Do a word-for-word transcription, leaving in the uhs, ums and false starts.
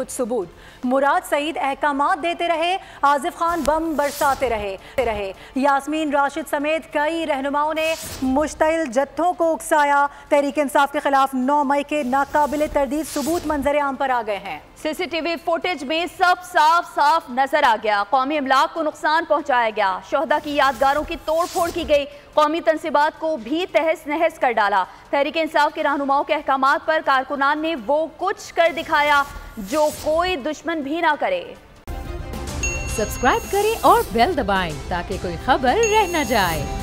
कुछ सबूत। मुराद सईद अहकामात देते रहे, आज़ीफ़ खान बम बरसाते रहे रहे यास्मीन राशिद समेत कई रहनुमाओं ने मुश्तइल जत्थों को उकसाया। तहरीक-ए इंसाफ के खिलाफ नौ मई के नाकाबिले तर्दीद सबूत मंजर आम पर आ गए हैं। सीसीटीवी फुटेज में सब साफ साफ नजर आ गया। कौमी अमलाक को नुकसान पहुंचाया गया, शोहदा की यादगारों की तोड़ फोड़ की गई, कौमी तनसीबात को भी तहस नहस कर डाला। तहरीक इंसाफ के रहनुमाओं के अहकामात पर कारकुनान ने वो कुछ कर दिखाया जो कोई दुश्मन भी ना करे। सब्सक्राइब करें और बेल दबाएं ताकि कोई खबर रह न जाए।